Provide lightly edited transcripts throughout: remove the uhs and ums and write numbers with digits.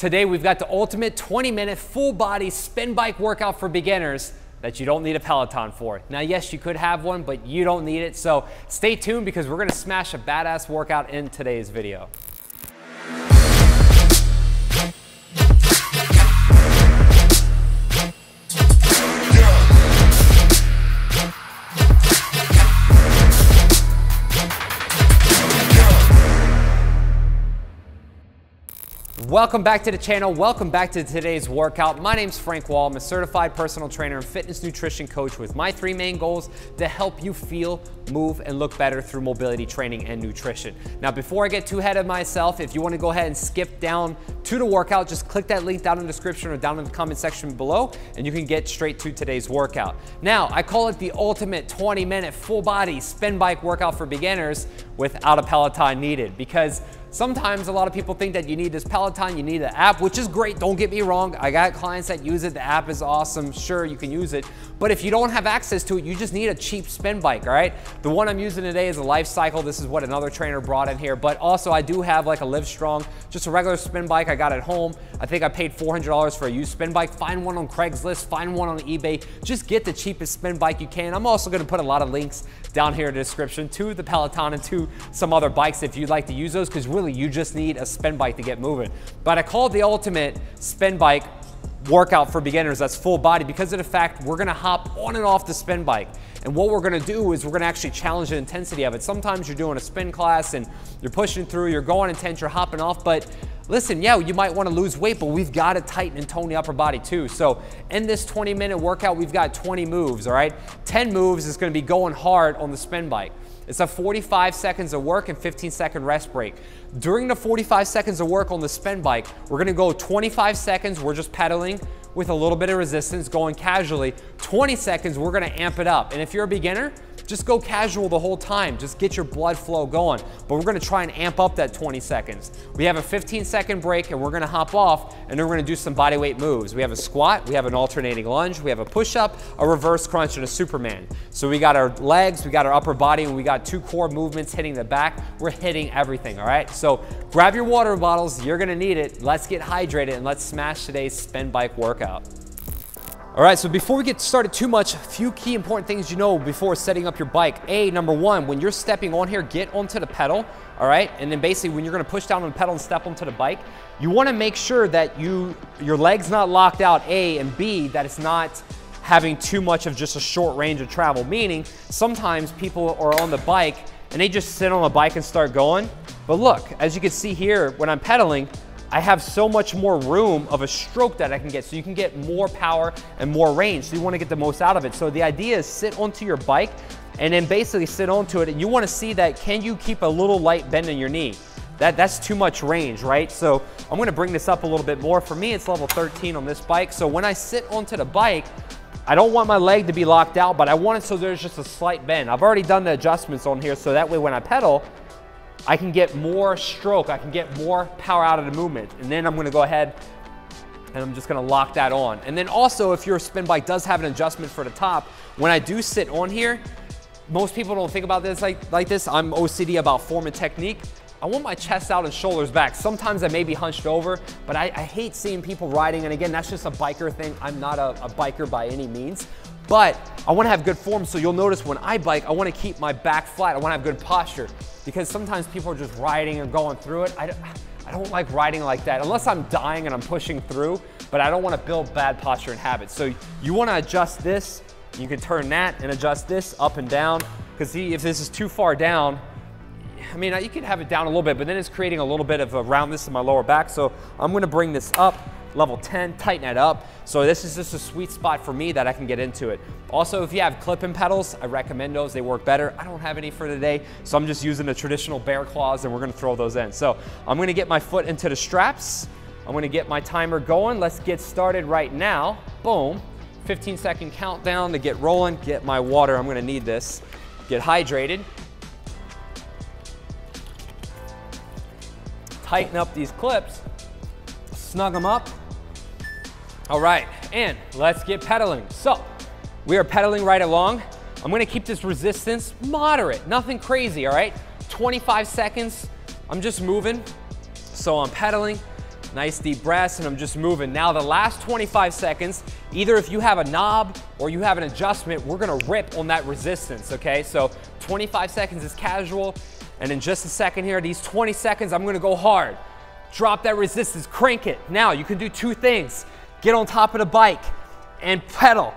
Today we've got the ultimate 20-minute full body spin bike workout for beginners that you don't need a Peloton for. Now, yes, you could have one, but you don't need it. So stay tuned because we're gonna smash a badass workout in today's video. Welcome back to the channel. Welcome back to today's workout. My name's Frank Wall. I'm a certified personal trainer and fitness nutrition coach with my three main goals to help you feel, move, and look better through mobility training and nutrition. Now, before I get too ahead of myself, if you want to go ahead and skip down to the workout, just click that link down in the description or down in the comment section below, and you can get straight to today's workout. Now, I call it the ultimate 20-minute full body spin bike workout for beginners without a Peloton needed, because sometimes a lot of people think that you need this Peloton, you need an app, which is great, don't get me wrong. I got clients that use it, the app is awesome, sure, you can use it. But if you don't have access to it, you just need a cheap spin bike, all right? The one I'm using today is a Lifecycle. This is what another trainer brought in here. But also I do have like a Livestrong, just a regular spin bike I got at home. I think I paid $400 for a used spin bike. Find one on Craigslist, find one on eBay. Just get the cheapest spin bike you can. I'm also gonna put a lot of links down here in the description to the Peloton and to some other bikes if you'd like to use those, because really you just need a spin bike to get moving. But I call it the ultimate spin bike workout for beginners that's full body because of the fact we're gonna hop on and off the spin bike. And what we're gonna do is we're gonna actually challenge the intensity of it. Sometimes you're doing a spin class and you're pushing through, you're going intense, you're hopping off, but listen, yeah, you might want to lose weight, but we've got to tighten and tone the upper body too. So in this 20-minute workout, we've got 20 moves, all right? 10 moves is going to be going hard on the spin bike. It's a 45 seconds of work and 15-second rest break. During the 45 seconds of work on the spin bike, we're going to go 25 seconds, we're just pedaling with a little bit of resistance, going casually. 20 seconds, we're going to amp it up. And if you're a beginner, just go casual the whole time. Just get your blood flow going. But we're gonna try and amp up that 20 seconds. We have a 15-second break and we're gonna hop off and then we're gonna do some bodyweight moves. We have a squat, we have an alternating lunge, we have a push-up, a reverse crunch, and a Superman. So we got our legs, we got our upper body, and we got two core movements hitting the back. We're hitting everything, all right? So grab your water bottles, you're gonna need it. Let's get hydrated and let's smash today's spin bike workout. All right, so before we get started too much, a few key important things you know before setting up your bike. Number one, when you're stepping on here, get onto the pedal, all right? And then basically when you're gonna push down on the pedal and step onto the bike, you wanna make sure that your leg's not locked out, and that it's not having too much of just a short range of travel, meaning sometimes people are on the bike and they just sit on the bike and start going. But look, as you can see here, when I'm pedaling, I have so much more room of a stroke that I can get, so you can get more power and more range, so you wanna get the most out of it. So the idea is sit onto your bike and then basically sit onto it, and you wanna see that, can you keep a little light bend in your knee? That's too much range, right? So I'm gonna bring this up a little bit more. For me, it's level 13 on this bike. So when I sit onto the bike, I don't want my leg to be locked out, but I want it so there's just a slight bend. I've already done the adjustments on here, so that way when I pedal, I can get more stroke, I can get more power out of the movement. And then I'm gonna go ahead and I'm just gonna lock that on. And then also, if your spin bike does have an adjustment for the top, when I do sit on here, most people don't think about this like this. I'm OCD about form and technique. I want my chest out and shoulders back. Sometimes I may be hunched over, but I hate seeing people riding. And again, that's just a biker thing. I'm not a biker by any means. But I wanna have good form, so you'll notice when I bike, I wanna keep my back flat, I wanna have good posture, because sometimes people are just riding and going through it. I don't like riding like that, unless I'm dying and I'm pushing through, but I don't wanna build bad posture and habits. So you wanna adjust this, you can turn that and adjust this up and down, because see, if this is too far down, I mean, you can have it down a little bit, but then it's creating a little bit of a roundness in my lower back, so I'm gonna bring this up. Level 10, tighten that up. So this is just a sweet spot for me that I can get into it. Also, if you have clip-in pedals, I recommend those, they work better. I don't have any for today, so I'm just using the traditional bear claws and we're gonna throw those in. So I'm gonna get my foot into the straps. I'm gonna get my timer going. Let's get started right now. Boom, 15-second countdown to get rolling, get my water, I'm gonna need this. Get hydrated. Tighten up these clips, snug them up. All right, and let's get pedaling. So we are pedaling right along. I'm gonna keep this resistance moderate, nothing crazy, all right? 25 seconds, I'm just moving. So I'm pedaling, Nice deep breaths, and I'm just moving. Now the last 25 seconds, either if you have a knob or you have an adjustment, we're gonna rip on that resistance, okay? So 25 seconds is casual, and in just a second here, these 20 seconds, I'm gonna go hard. Drop that resistance, crank it. Now you can do two things. Get on top of the bike and pedal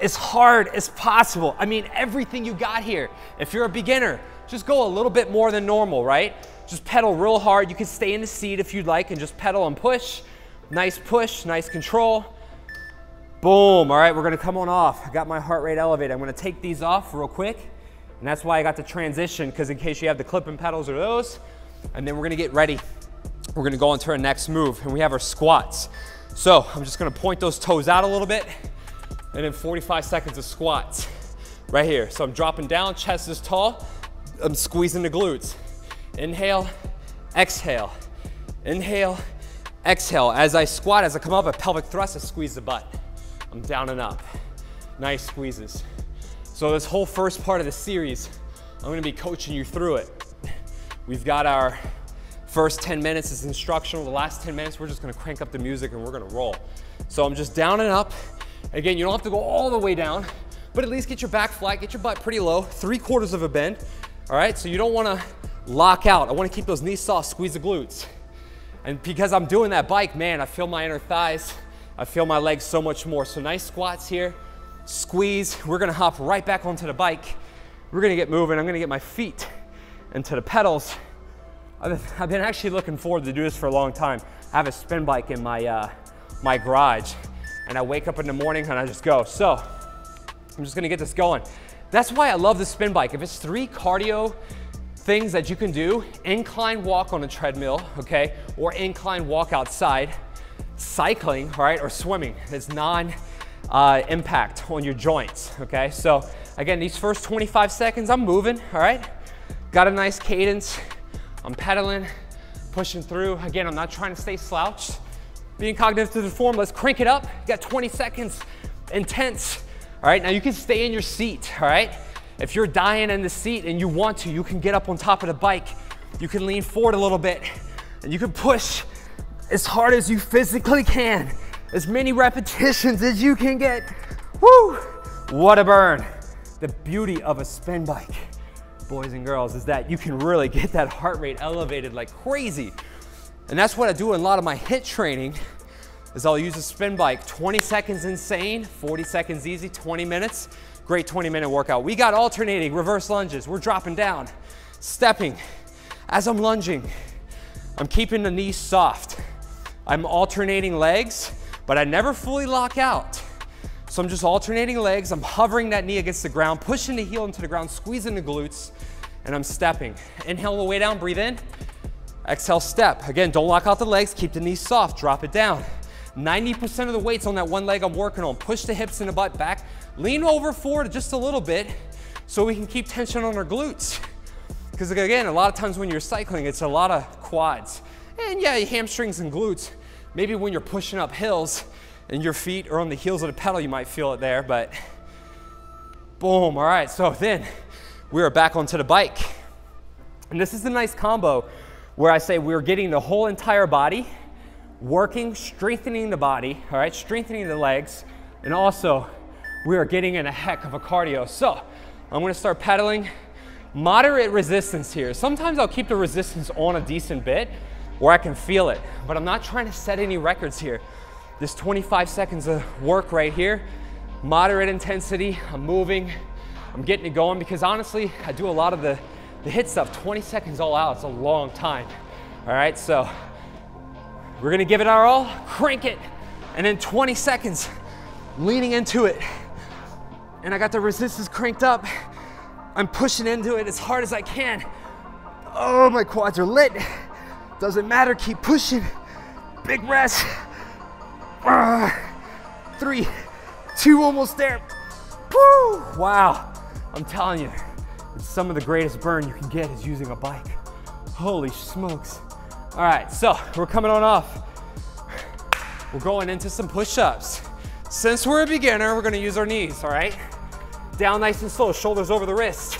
as hard as possible. I mean, everything you got here. If you're a beginner, just go a little bit more than normal, right? Just pedal real hard. You can stay in the seat if you'd like and just pedal and push, nice control. Boom, all right, we're gonna come on off. I got my heart rate elevated. I'm gonna take these off real quick, and that's why I got the transition, because in case you have the clip-in pedals or those, and then we're gonna get ready. We're gonna go into our next move, and we have our squats. So I'm just gonna point those toes out a little bit, and then 45 seconds of squats right here. So I'm dropping down, chest is tall, I'm squeezing the glutes. Inhale, exhale, inhale, exhale. As I squat, as I come up, a pelvic thrust, I squeeze the butt. I'm down and up, nice squeezes. So this whole first part of the series, I'm gonna be coaching you through it. We've got our first 10 minutes is instructional. The last 10 minutes, we're just gonna crank up the music and we're gonna roll. So I'm just down and up. Again, you don't have to go all the way down, but at least get your back flat, get your butt pretty low, 3/4 of a bend, all right? So you don't wanna lock out. I wanna keep those knees soft, squeeze the glutes. And because I'm doing that bike, man, I feel my inner thighs, I feel my legs so much more. So nice squats here, squeeze. We're gonna hop right back onto the bike. We're gonna get moving. I'm gonna get my feet into the pedals. I've been actually looking forward to do this for a long time. I have a spin bike in my, my garage, and I wake up in the morning and I just go. So I'm just gonna get this going. That's why I love the spin bike. If it's 3 cardio things that you can do, incline walk on a treadmill, okay, or incline walk outside, cycling, all right, or swimming. It's non-impact on your joints, okay? So again, these first 25 seconds, I'm moving, all right? Got a nice cadence. I'm pedaling, pushing through. Again, I'm not trying to stay slouched. Being cognitive to the form, let's crank it up. You got 20 seconds, intense. All right, now you can stay in your seat, all right? If you're dying in the seat and you want to, you can get up on top of the bike. You can lean forward a little bit, and you can push as hard as you physically can, as many repetitions as you can get. Woo, what a burn. The beauty of a spin bike, boys and girls, is that you can really get that heart rate elevated like crazy. And that's what I do in a lot of my HIIT training, is I'll use a spin bike. 20 seconds insane, 40 seconds easy, 20 minutes. Great 20-minute workout. We got alternating reverse lunges. We're dropping down, stepping. As I'm lunging, I'm keeping the knees soft. I'm alternating legs, but I never fully lock out. So I'm just alternating legs. I'm hovering that knee against the ground, pushing the heel into the ground, squeezing the glutes, and I'm stepping. Inhale all the way down, breathe in. Exhale, step. Again, don't lock out the legs. Keep the knees soft, drop it down. 90% of the weight's on that one leg I'm working on. Push the hips and the butt back. Lean over forward just a little bit so we can keep tension on our glutes. Because again, a lot of times when you're cycling, it's a lot of quads. And yeah, your hamstrings and glutes. Maybe when you're pushing up hills and your feet are on the heels of the pedal, you might feel it there, but boom. All right, so then we are back onto the bike. And this is a nice combo where I say we're getting the whole entire body working, strengthening the body, all right, strengthening the legs, and also we are getting in a heck of a cardio. So I'm gonna start pedaling, moderate resistance here. Sometimes I'll keep the resistance on a decent bit where I can feel it, but I'm not trying to set any records here. This 25 seconds of work right here, moderate intensity, I'm moving, I'm getting it going, because honestly, I do a lot of the HIIT stuff, 20 seconds all out, it's a long time. All right, so we're gonna give it our all, crank it, and in 20 seconds, leaning into it. And I got the resistance cranked up, I'm pushing into it as hard as I can. Oh, my quads are lit, doesn't matter, keep pushing, big rest. 3, 2, almost there. Woo! Wow, I'm telling you, it's some of the greatest burn you can get is using a bike. Holy smokes. All right, so we're coming on off. We're going into some push-ups. Since we're a beginner, we're gonna use our knees, all right? Down nice and slow, shoulders over the wrist.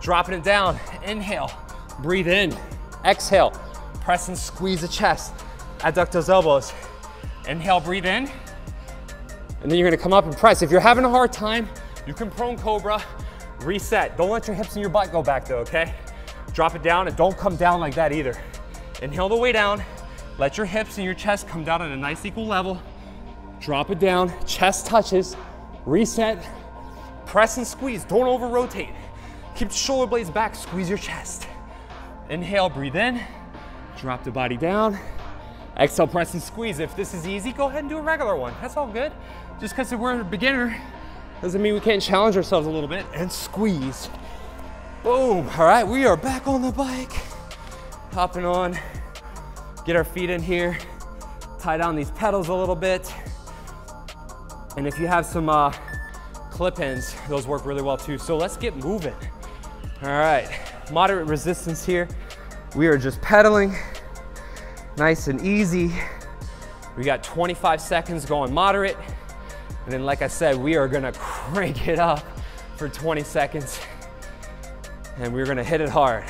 Dropping it down, inhale, breathe in. Exhale, press and squeeze the chest. adductors, elbows. Inhale, breathe in. And then you're gonna come up and press. If you're having a hard time, you can prone cobra, reset. Don't let your hips and your butt go back though, okay? Drop it down and don't come down like that either. Inhale the way down. Let your hips and your chest come down at a nice equal level. Drop it down, chest touches, reset, press and squeeze. Don't over rotate. Keep the shoulder blades back, squeeze your chest. Inhale, breathe in, drop the body down. Exhale, press and squeeze. If this is easy, go ahead and do a regular one. That's all good. Just because we're a beginner doesn't mean we can't challenge ourselves a little bit and squeeze. Boom, all right, we are back on the bike. Hopping on, get our feet in here, tie down these pedals a little bit. And if you have some clip-ins, those work really well too. So let's get moving. All right, moderate resistance here. We are just pedaling, nice and easy. We got 25 seconds going moderate. And then like I said, we are gonna crank it up for 20 seconds and we're gonna hit it hard.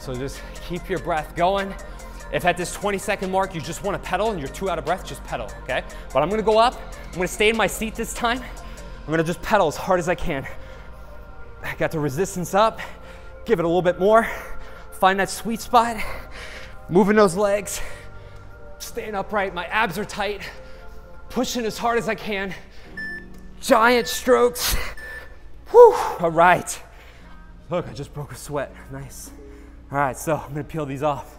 So just keep your breath going. If at this 20-second mark you just wanna pedal and you're too out of breath, just pedal, okay? But I'm gonna go up, I'm gonna stay in my seat this time. I'm gonna just pedal as hard as I can. I got the resistance up, give it a little bit more, find that sweet spot, moving those legs, staying upright, my abs are tight, pushing as hard as I can, giant strokes. Whew, all right. Look, I just broke a sweat, nice. All right, so I'm gonna peel these off.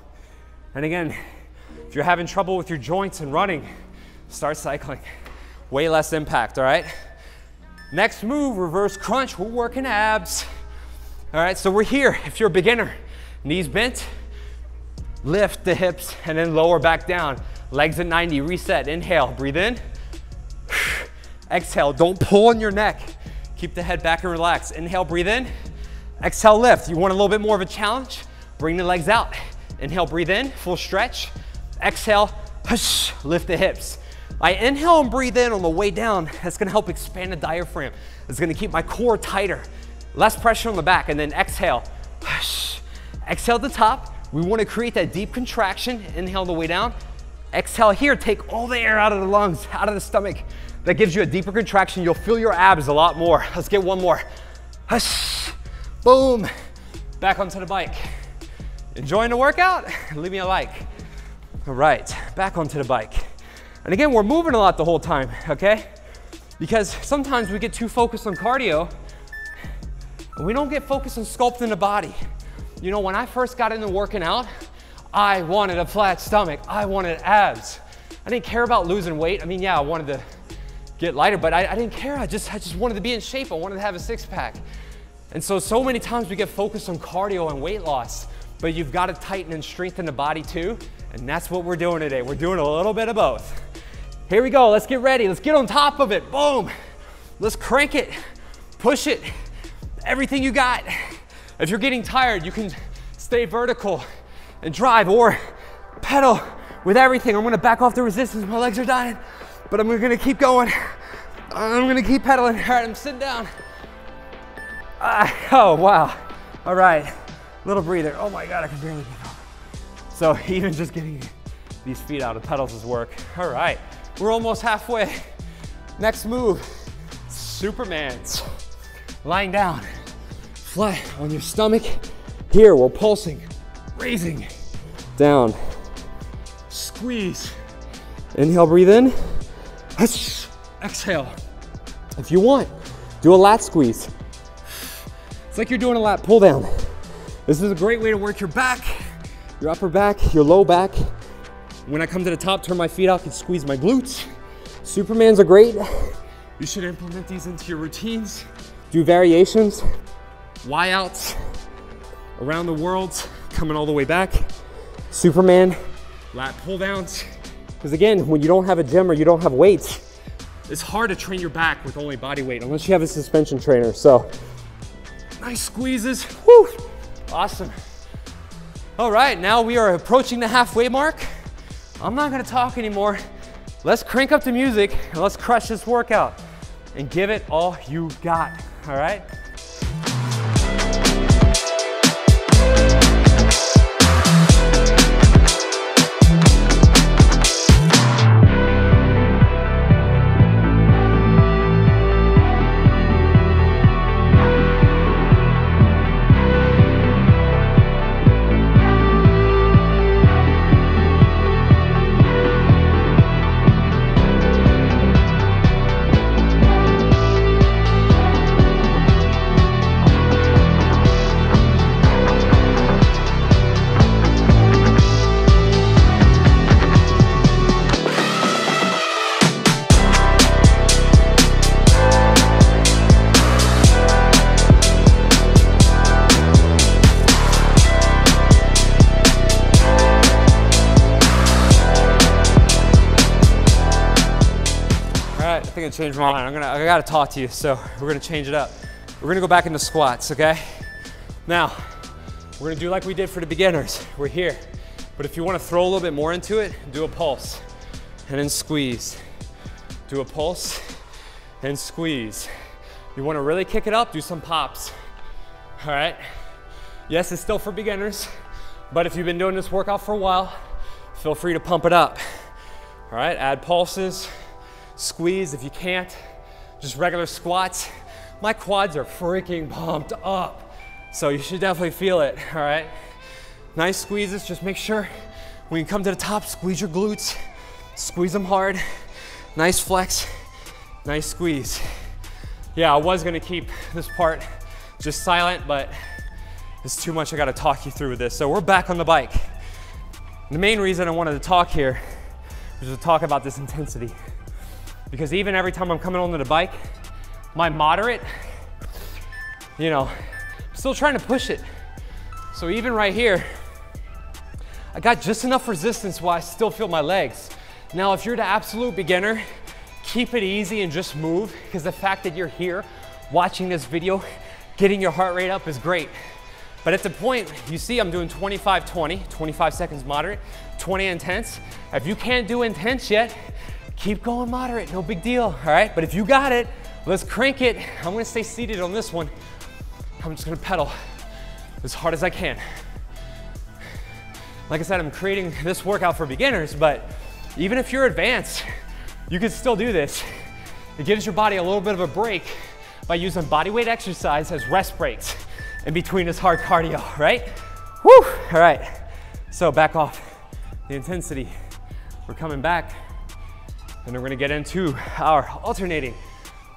And again, if you're having trouble with your joints and running, start cycling. Way less impact, all right? Next move, reverse crunch, we're working abs. All right, so we're here. If you're a beginner, knees bent, lift the hips and then lower back down. Legs at 90, reset, inhale, breathe in. Exhale, don't pull on your neck. Keep the head back and relax. Inhale, breathe in. Exhale, lift. You want a little bit more of a challenge? Bring the legs out. Inhale, breathe in, full stretch. Exhale, push, lift the hips. I inhale and breathe in on the way down. That's gonna help expand the diaphragm. It's gonna keep my core tighter. Less pressure on the back, and then exhale, push. Exhale at the top. We wanna create that deep contraction. Inhale on the way down. Exhale here, take all the air out of the lungs, out of the stomach. That gives you a deeper contraction. You'll feel your abs a lot more. Let's get one more. Hush. Boom. Back onto the bike. Enjoying the workout? Leave me a like. All right, back onto the bike. And again, we're moving a lot the whole time, okay? Because sometimes we get too focused on cardio and we don't get focused on sculpting the body. You know, when I first got into working out, I wanted a flat stomach. I wanted abs. I didn't care about losing weight. I mean, yeah, I wanted to get lighter, but I didn't care. I just wanted to be in shape. I wanted to have a six pack. And so many times we get focused on cardio and weight loss, but you've got to tighten and strengthen the body too. And that's what we're doing today. We're doing a little bit of both. Here we go. Let's get ready. Let's get on top of it. Boom. Let's crank it, push it, everything you got. If you're getting tired, you can stay vertical and drive or pedal with everything. I'm gonna back off the resistance, my legs are dying, but I'm gonna keep going. I'm gonna keep pedaling. All right, I'm sitting down. Oh, wow. All right, little breather. Oh my God, I can barely get up. So even just getting these feet out of pedals is work. All right, we're almost halfway. Next move, Superman's. Lying down, flat on your stomach. Here, we're pulsing. Raising, down, squeeze. Inhale, breathe in, exhale. If you want, do a lat squeeze. It's like you're doing a lat pull down. This is a great way to work your back, your upper back, your low back. When I come to the top, turn my feet out, I can squeeze my glutes. Supermans are great. You should implement these into your routines. Do variations, Y outs, around the world, coming all the way back. Superman, lat pull downs. Because again, when you don't have a gym or you don't have weights, it's hard to train your back with only body weight unless you have a suspension trainer, so. Nice squeezes, whew, awesome. All right, now we are approaching the halfway mark. I'm not gonna talk anymore. Let's crank up the music and let's crush this workout and give it all you got, all right? what? I think I changed my mind. I gotta talk to you, so we're gonna change it up. We're gonna go back into squats, okay? Now, we're gonna do like we did for the beginners. We're here. But if you wanna throw a little bit more into it, do a pulse and then squeeze. Do a pulse and squeeze. You wanna really kick it up, do some pops. All right? Yes, it's still for beginners, but if you've been doing this workout for a while, feel free to pump it up. All right, add pulses, squeeze if you can't, just regular squats. My quads are freaking pumped up, so you should definitely feel it, all right? Nice squeezes, just make sure when you come to the top, squeeze your glutes, squeeze them hard, nice flex, nice squeeze. Yeah, I was gonna keep this part just silent, but it's too much, I gotta talk you through with this. So we're back on the bike. The main reason I wanted to talk here was to talk about this intensity. Because even every time I'm coming onto the bike, my moderate, you know, I'm still trying to push it. So even right here, I got just enough resistance while I still feel my legs. Now, if you're the absolute beginner, keep it easy and just move, because the fact that you're here watching this video, getting your heart rate up is great. But at the point, you see I'm doing 25-20, 25 seconds moderate, 20 intense. If you can't do intense yet, keep going moderate, no big deal, all right? But if you got it, let's crank it. I'm gonna stay seated on this one. I'm just gonna pedal as hard as I can. Like I said, I'm creating this workout for beginners, but even if you're advanced, you can still do this. It gives your body a little bit of a break by using body weight exercise as rest breaks in between this hard cardio, right? Woo, all right. So back off the intensity. We're coming back and we're gonna get into our alternating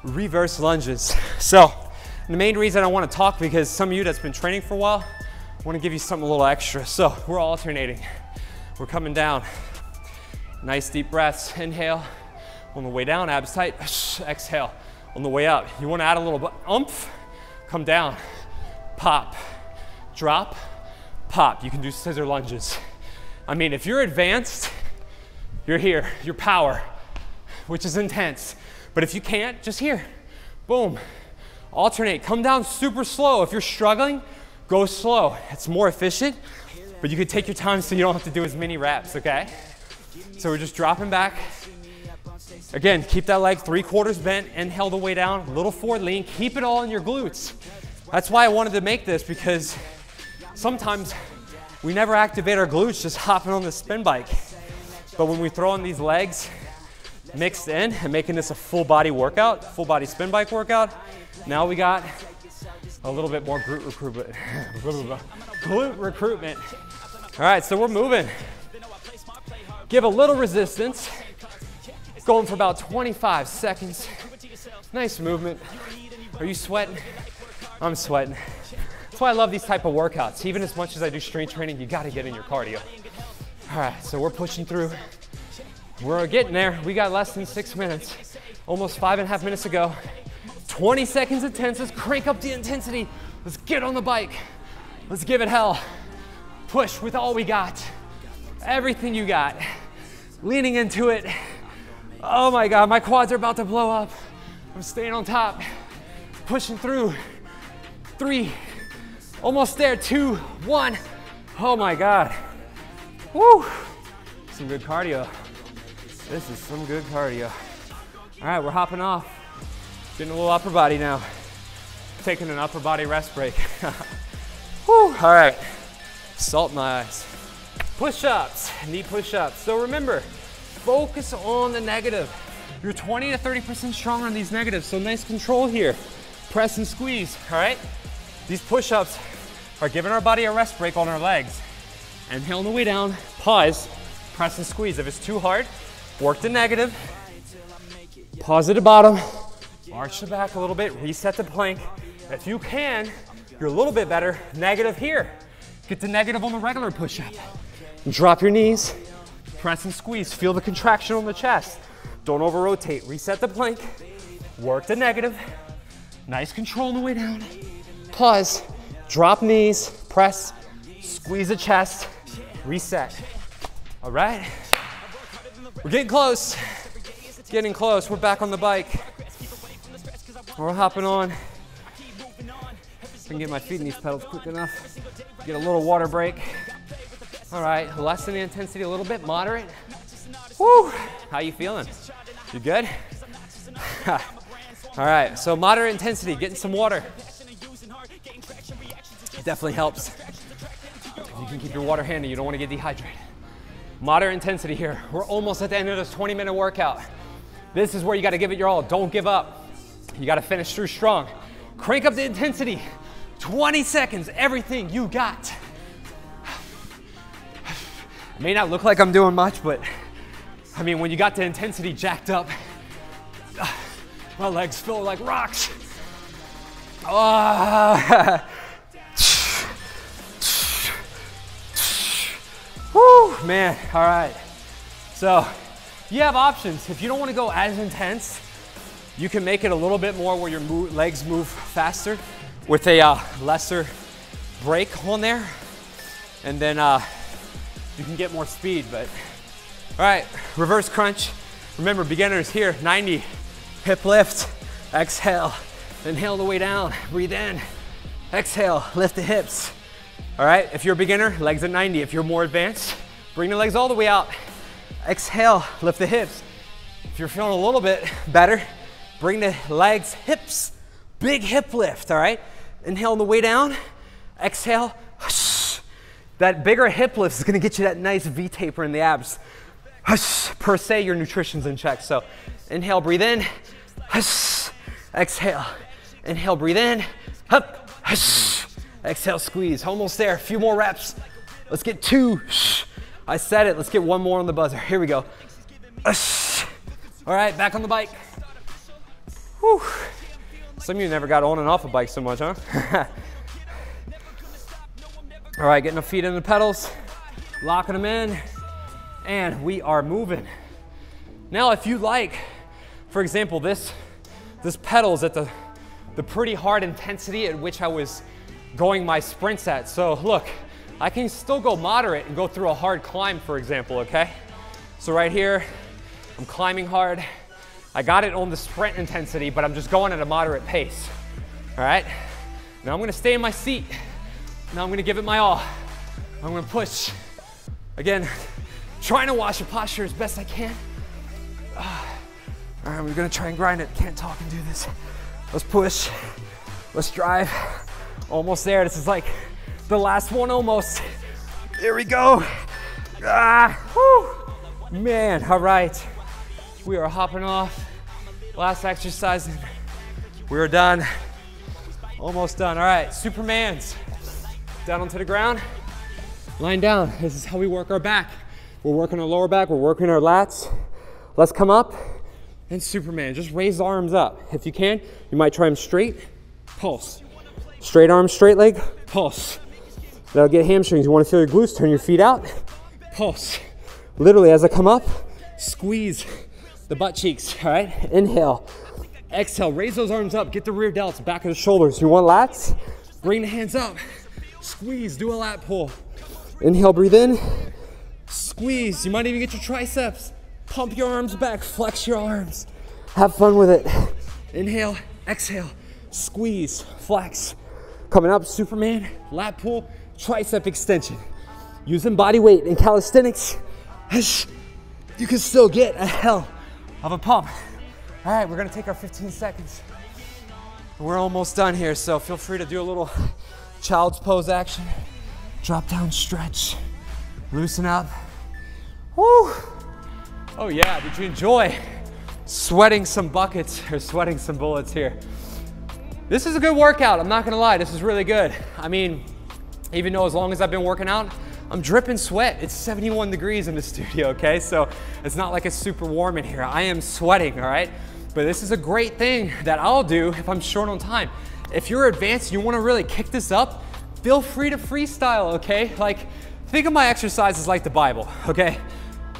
reverse lunges. So the main reason I wanna talk, because some of you that's been training for a while, I wanna give you something a little extra. So we're alternating. We're coming down. Nice deep breaths, inhale. On the way down, abs tight, exhale. On the way up, you wanna add a little oomph, come down. Pop, drop, pop. You can do scissor lunges. I mean, if you're advanced, you're here, your power, which is intense. But if you can't, just here, boom. Alternate, come down super slow. If you're struggling, go slow. It's more efficient, but you can take your time so you don't have to do as many reps, okay? So we're just dropping back. Again, keep that leg 3/4 bent, inhale the way down, little forward lean, keep it all in your glutes. That's why I wanted to make this, because sometimes we never activate our glutes just hopping on the spin bike. But when we throw in these legs mixed in and making this a full body workout, full body spin bike workout, now we got a little bit more glute recruitment. All right, so we're moving. Give a little resistance. Going for about 25 seconds. Nice movement. Are you sweating? I'm sweating. That's why I love these type of workouts. Even as much as I do strength training, you gotta get in your cardio. All right, so we're pushing through. We're getting there. We got less than 6 minutes, almost 5.5 minutes to go. 20 seconds intense. Let's crank up the intensity. Let's get on the bike. Let's give it hell. Push with all we got. Everything you got. Leaning into it. Oh my God, my quads are about to blow up. I'm staying on top, pushing through. 3, almost there, 2, 1. Oh my God. Woo, some good cardio. This is some good cardio. All right, we're hopping off. Getting a little upper body now. Taking an upper body rest break. Woo, all right. Salt in my eyes. Push-ups, knee push-ups. So remember, focus on the negative. You're 20 to 30% stronger on these negatives, so nice control here. Press and squeeze, all right? These push-ups are giving our body a rest break on our legs. Inhale on the way down, pause, press and squeeze. If it's too hard, work the negative, pause at the bottom, arch the back a little bit, reset the plank. If you can, you're a little bit better, negative here. Get the negative on the regular push-up. Drop your knees, press and squeeze. Feel the contraction on the chest. Don't over-rotate, reset the plank, work the negative, nice control on the way down. Pause, drop knees, press, squeeze the chest, reset. All right, we're getting close. It's getting close. We're back on the bike. We're hopping on. I can get my feet in these pedals quick enough. Get a little water break. All right, lessen the intensity a little bit, moderate. Woo! How you feeling? You good? All right, so moderate intensity, getting some water. Definitely helps. You can keep your water handy, you don't want to get dehydrated. Moderate intensity here. We're almost at the end of this 20-minute workout. This is where you got to give it your all. Don't give up. You got to finish through strong. Crank up the intensity. 20 seconds, everything you got. It may not look like I'm doing much, but I mean, when you got the intensity jacked up, my legs feel like rocks. Oh. Woo, man, all right. So you have options. If you don't want to go as intense, you can make it a little bit more where your legs move faster with a lesser break on there. And then you can get more speed, but. All right, reverse crunch. Remember, beginners here, 90, hip lift, exhale. Inhale the way down, breathe in, exhale, lift the hips. All right, if you're a beginner, legs at 90. If you're more advanced, bring the legs all the way out. Exhale, lift the hips. If you're feeling a little bit better, bring the legs, hips, big hip lift, all right? Inhale on the way down, exhale. That bigger hip lift is gonna get you that nice V taper in the abs. Per se, your nutrition's in check, so inhale, breathe in, exhale. Inhale, breathe in, up, exhale, squeeze. Almost there, a few more reps. Let's get two. I said it, let's get one more on the buzzer. Here we go. All right, back on the bike. Whew. Some of you never got on and off a bike so much, huh? All right, getting the feet in the pedals, locking them in, and we are moving. Now, if you like, for example, this pedal's at the pretty hard intensity at which I was going my sprints at. So look, I can still go moderate and go through a hard climb, for example, okay? So right here, I'm climbing hard. I got it on the sprint intensity, but I'm just going at a moderate pace, all right? Now I'm gonna stay in my seat. Now I'm gonna give it my all. I'm gonna push. Again, trying to watch the posture as best I can. All right, we're gonna try and grind it. Can't talk and do this. Let's push, let's drive. Almost there, this is like the last one almost. Here we go. Ah, whew. Man, all right. We are hopping off, last exercise, we are done, almost done. All right, Superman's, down onto the ground, lying down. This is how we work our back. We're working our lower back, we're working our lats. Let's come up and Superman, just raise the arms up. If you can, you might try them straight, pulse. Straight arm, straight leg, pulse. That'll get hamstrings. You wanna feel your glutes, turn your feet out, pulse. Literally, as I come up, squeeze the butt cheeks, all right? Inhale, exhale, raise those arms up, get the rear delts, back of the shoulders. You want lats? Bring the hands up, squeeze, do a lat pull. Inhale, breathe in, squeeze. You might even get your triceps. Pump your arms back, flex your arms. Have fun with it. Inhale, exhale, squeeze, flex. Coming up, Superman, lat pull, tricep extension. Using body weight in calisthenics, you can still get a hell of a pump. All right, we're gonna take our 15 seconds. We're almost done here, so feel free to do a little child's pose action. Drop down, stretch, loosen up. Woo! Oh yeah, did you enjoy sweating some buckets or sweating some bullets here? This is a good workout, I'm not gonna lie, this is really good. I mean, even though as long as I've been working out, I'm dripping sweat. It's 71 degrees in the studio, okay? So it's not like it's super warm in here. I am sweating, all right? But this is a great thing that I'll do if I'm short on time. If you're advanced, you wanna really kick this up, feel free to freestyle, okay? Like, think of my exercises like the Bible, okay?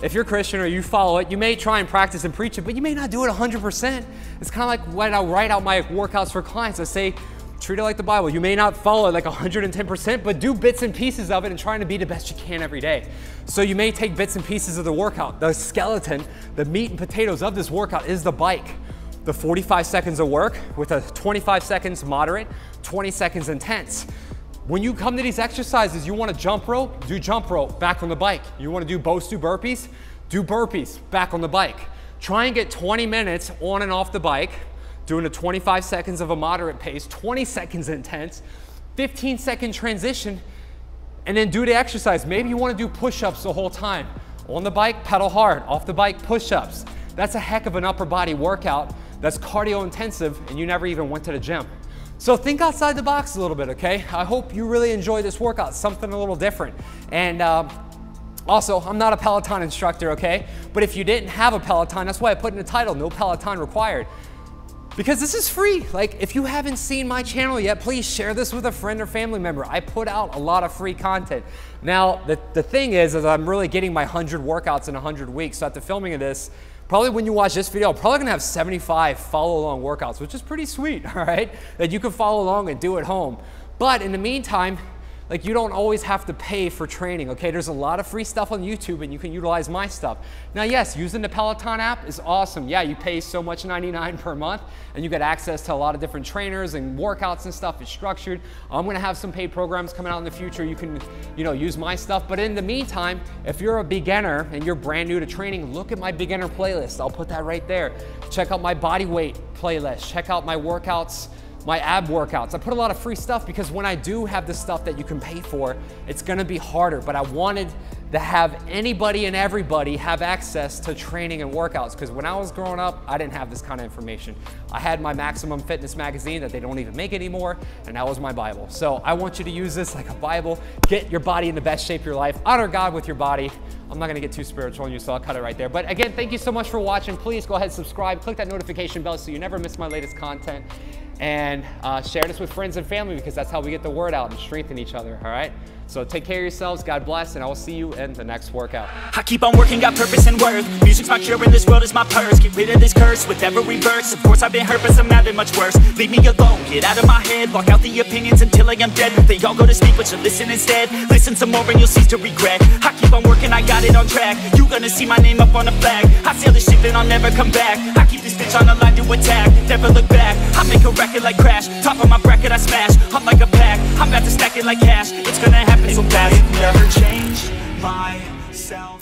If you're Christian or you follow it, you may try and practice and preach it, but you may not do it 100%. It's kinda like when I write out my workouts for clients, I say, Treat it like the Bible. You may not follow it like 110%, but do bits and pieces of it and trying to be the best you can every day. So you may take bits and pieces of the workout. The skeleton, the meat and potatoes of this workout is the bike. The 45 seconds of work with a 25 seconds moderate, 20 seconds intense. When you come to these exercises, you wanna jump rope, do jump rope, back on the bike. You wanna do Bosu burpees, do burpees, back on the bike. Try and get 20 minutes on and off the bike, doing the 25 seconds of a moderate pace, 20 seconds intense, 15-second transition, and then do the exercise. Maybe you wanna do push-ups the whole time. On the bike, pedal hard, off the bike, push-ups. That's a heck of an upper body workout that's cardio intensive and you never even went to the gym. So think outside the box a little bit, okay? I hope you really enjoy this workout, something a little different. And also, I'm not a Peloton instructor, okay? But if you didn't have a Peloton, that's why I put in the title, no Peloton required. Because this is free. Like, if you haven't seen my channel yet, please share this with a friend or family member. I put out a lot of free content. Now, the thing is I'm really getting my 100 workouts in 100 weeks. So at the filming of this, probably when you watch this video, I'm probably gonna have 75 follow along workouts, which is pretty sweet, all right? That you can follow along and do at home. But in the meantime, like, you don't always have to pay for training, okay? There's a lot of free stuff on YouTube and you can utilize my stuff. Now, yes, using the Peloton app is awesome. Yeah, you pay so much, $99 per month, and you get access to a lot of different trainers and workouts and stuff. It's structured. I'm gonna have some paid programs coming out in the future. You can, you know, use my stuff. But in the meantime, if you're a beginner and you're brand new to training, look at my beginner playlist. I'll put that right there. Check out my body weight playlist. Check out my workouts, my ab workouts. I put a lot of free stuff because when I do have the stuff that you can pay for, it's gonna be harder. But I wanted to have anybody and everybody have access to training and workouts, because when I was growing up, I didn't have this kind of information. I had my Maximum Fitness magazine that they don't even make anymore, and that was my Bible. So I want you to use this like a Bible. Get your body in the best shape of your life. Honor God with your body. I'm not gonna get too spiritual on you, so I'll cut it right there. But again, thank you so much for watching. Please go ahead, subscribe, click that notification bell so you never miss my latest content. And share this with friends and family, because that's how we get the word out and strengthen each other, all right? So take care of yourselves, God bless, and I will see you in the next workout. I keep on working, got purpose and worth. Music's my cure and this world is my purse. Get rid of this curse with every verse. Of course I've been hurt, but some haven't much worse. Leave me alone, get out of my head. Block out the opinions until I am dead. They all go to speak, but you listen instead. Listen some more and you'll cease to regret. I keep on working, I got it on track. You gonna see my name up on the flag. I sail this ship and I'll never come back. I keep this bitch on the line to attack. Never look back, I make a record like Crash. Top of my bracket I smash, I'm like a pack. I'm about to stack it like cash. It's gonna happen so fast. It never changed myself.